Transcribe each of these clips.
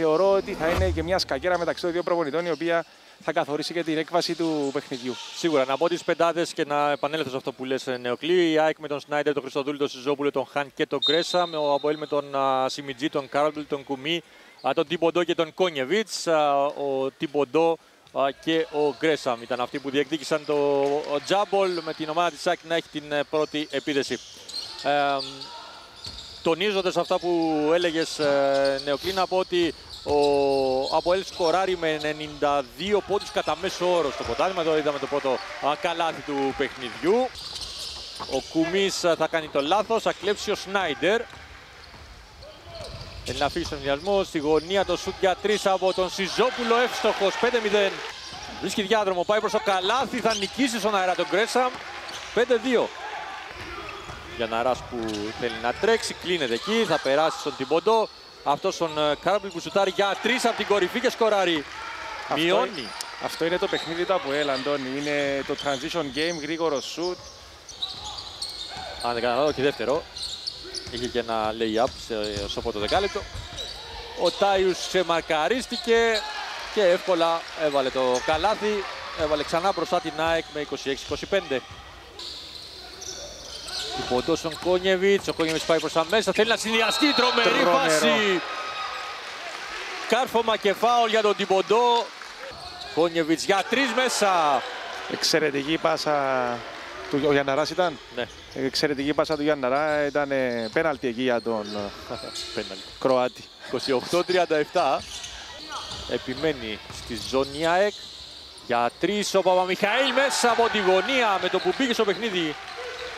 θεωρώ ότι θα είναι και μια σκακέρα μεταξύ των δύο προπονητών, η οποία θα καθορίσει και την έκβαση του παιχνιδιού. Σίγουρα, να πω τις πεντάδες και να επανέλθω σε αυτό που λες, Νεοκλή. Η ΑΕΚ με τον Σνάιντερ, τον Χριστοδούλη, τον Σιζόπουλο, τον Χαν και τον Γκρέσαμ. Ο ΑΠΟΕΛ με τον Σιμιτζή, τον Κάρλ, τον Κουμί, τον Τιμποντό και τον Κόνιεβιτς. Ο Τιμποντό και ο Γκρέσαμ ήταν αυτοί που διεκδίκησαν το τζάμπολ, με την ομάδα της ΑΕΚ να έχει την πρώτη επίδεση. Τονίζοντας αυτά που έλεγες, Νεοκλή, να πω ότι ο ΑΠΟΕΛ σκοράρει με 92 πόντους κατά μέσο όρο στο ποτάμι. Εδώ είδαμε το πρώτο καλάθι του παιχνιδιού. Ο Κουμής θα κάνει το λάθος, θα κλέψει ο Σνάιντερ. Θέλει να φύγει στον ενδιασμό, στη γωνία το σουτ για 3 από τον Σιζόπουλο, εύστοχος, 5-0. Βρίσκει διάδρομο, πάει προς το καλάθι, θα νικήσει στον αέρα τον Γκρέσαμ, 5-2. Γιανναράς που θέλει να τρέξει, κλείνεται εκεί, θα περάσει στον Τιμποντό. Αυτός τον Κάμπλ που σουτάρει για 3 από την κορυφή και σκοράρει. Μειώνει. Αυτό είναι το παιχνίδι του ΑΠΟΕΛ, Αντώνη. Είναι το transition game, γρήγορο σουτ. Αν δεν καταλάβω και δεύτερο. Είχε και ένα lay-up στο πρώτο δεκάλεπτο. Ο Τάιους ξεμαρκαρίστηκε και εύκολα έβαλε το καλάθι. Έβαλε ξανά μπροστά την ΑΕΚ με 26-25. Τιμποντό στον Κόνιεβιτς, ο Κόνιεβιτς πάει προς τα μέσα, θέλει να συνδυαστεί, τρομερή φάση. Κάρφωμα και φάουλ για τον Τιμποντό. Κόνιεβιτς για 3 μέσα. Εξαιρετική πάσα του Γιανναράς ήταν. Ναι. Εξαιρετική πάσα του Γιανναρά, ήταν πέναλτι εκεί για τον Κροάτη. 28-37, επιμένει στη ζώνη ΑΕΚ. Για 3 ο Παπαμιχαήλ μέσα από τη γωνία, με το που πήγε στο παιχνίδι.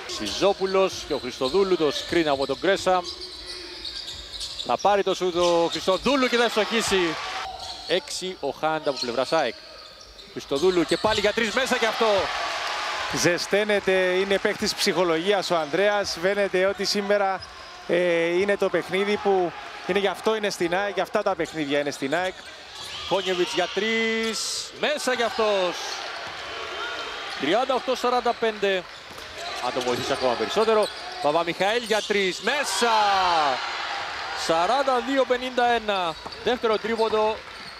Σιζόπουλος και ο Χριστοδούλου, το σκριν από τον Γκρέσαμ. Θα πάρει το σούτ ο Χριστοδούλου και θα ευστοχίσει. 6 ο Χαν από πλευρά ΑΕΚ. Χριστοδούλου και πάλι για 3 μέσα και αυτό. Ζεσταίνεται, είναι παίκτης ψυχολογίας ο Ανδρέας. Βαίνεται ότι σήμερα είναι το παιχνίδι που είναι, γι' αυτό είναι στην ΑΕΚ, γι' αυτά τα παιχνίδια είναι στην ΑΕΚ. Κόνιεβιτς για 3 μέσα κι αυτός. 38-45. Αν το βοηθήσει ακόμα περισσότερο, Παπαμιχαήλ για 3, μέσα! 42-51, δεύτερο τρίποντο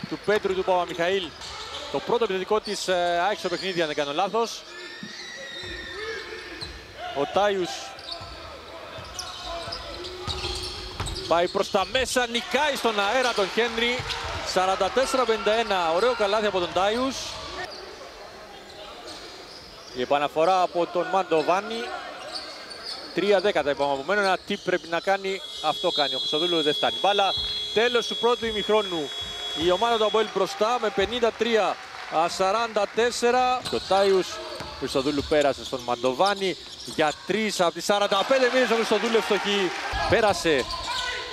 του Πέτρου του Παπαμιχαήλ. Το πρώτο επιθετικό της ΑΕΚ στο παιχνίδι, αν δεν κάνω λάθος. Ο Τάιους πάει προς τα μέσα, νικάει στον αέρα τον Χένρι. 44-51, ωραίο καλάθι από τον Τάιους. Η επαναφορά από τον Μαντοβάνη, 3-10 τα είπαμε από μένα, ένα τι πρέπει να κάνει, αυτό κάνει, ο Χρυστοδούλου δεν φτάνει. Μπάλα, τέλος του πρώτου ημιχρόνου, η ομάδα του ΑΠΟΕΛ μπροστά με 53-44. Ο Τάιους, ο Χρυστοδούλου πέρασε στον Μαντοβάνη, για 3 από τις 45 μήνες ο Χρυστοδούλου ευστοχή. Πέρασε,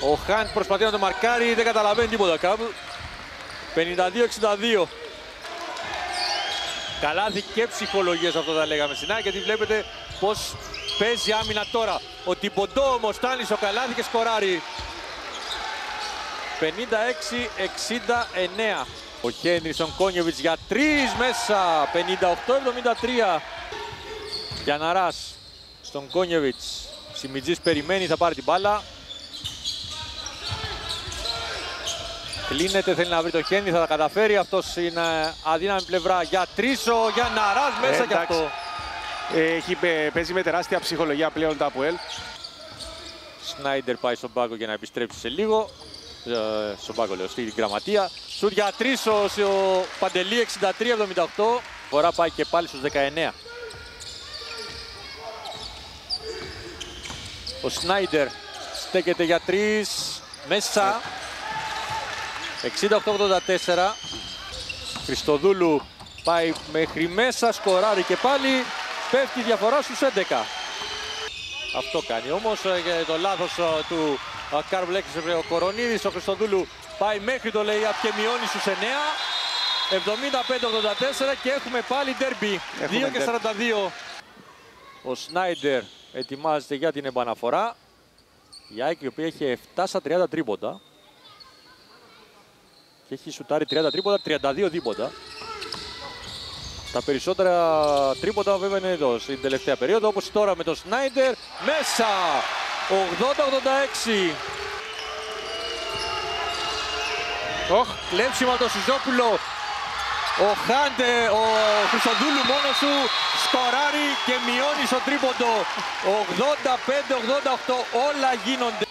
ο Χαν προσπαθεί να το μαρκάρει, δεν καταλαβαίνει τίποτα κάπου, 52-62. Καλάθι και ψυχολογία, αυτό τα λέγαμε στην ΑΕΚ, γιατί βλέπετε πως παίζει άμυνα τώρα. Ο Τιμποντό όμως φτάνει στο καλάθι και σκοράρει. 56-69. Ο Χένρις στον Κόνιεβιτς για 3 μέσα. 58-73. Γιανναράς στον Κόνιεβιτς. Σιμιτζής περιμένει, θα πάρει την μπάλα. Κλείνεται, θέλει να βρει το Χένρι, θα τα καταφέρει. Αυτός είναι αδύναμη πλευρά για 3, ο Γιανναράς μέσα κι αυτό. Παίζει με τεράστια ψυχολογία πλέον τα ΑΠΟΕΛ. Σνάιντερ πάει στον πάγκο για να επιστρέψει σε λίγο. Στον πάγκο, λέω, στην γραμματεία. Σουτ για 3, ο Παντελή, 63-78. Φορά πάει και πάλι στους 19. Ο Σνάιντερ στέκεται για 3, μέσα. 68-84. Χριστοδούλου πάει μέχρι μέσα, σκοράρει και πάλι, πέφτει η διαφορά στους 11. Αυτό κάνει όμως το λάθος του Κάρλ, έξερε ο Κορονίδης, ο Χριστοδούλου πάει μέχρι το lay-up και μειώνει στους 9. 75-84 και έχουμε πάλι ντέρμπι, 2-42. Ο Σνάιντερ ετοιμάζεται για την επαναφορά. Η ΑΕΚ, η οποία έχει 7 στα 30 τρίποντα. Και έχει σουτάρει 30 τρίποτα, 32 δίποτα. Τα περισσότερα τρίποτα βέβαια είναι εδώ, στην τελευταία περίοδο, όπως τώρα με τον Σνάιντερ, μέσα! 80-86! Κλέψιμο το Σιζόπουλο. Ο Χαν, ο Χριστοδούλου μόνος του σκοράρει και μειώνει στο τρίποντο. 85-88, όλα γίνονται.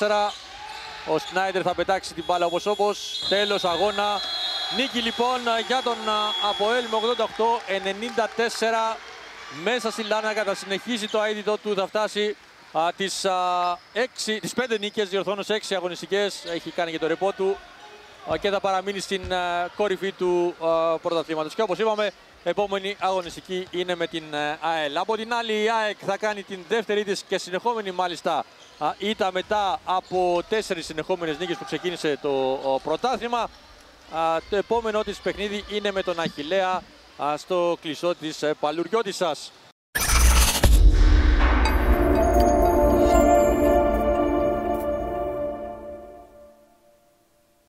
88-94, ο Σνάιντερ θα πετάξει την μπάλα όπως όπως. Τέλος αγώνα. Νίκη λοιπόν για τον ΑΠΟΕΛ με 88-94. Μέσα στη Λάνακα θα συνεχίσει το αίτητο του, θα φτάσει τις 5 νίκες, διορθώνω σε 6 αγωνιστικές, έχει κάνει και το ρεπό του και θα παραμείνει στην κορυφή του πρωταθλήματος. Και όπως είπαμε, επόμενη αγωνιστική είναι με την ΑΕΛ. Από την άλλη, η ΑΕΚ θα κάνει την δεύτερη της και συνεχόμενη μάλιστα ήττα μετά από 4 συνεχόμενες νίκες που ξεκίνησε το πρωτάθλημα. Το επόμενο της παιχνίδι είναι με τον Αχιλλέα στο κλεισό της Παλουριώτισσας.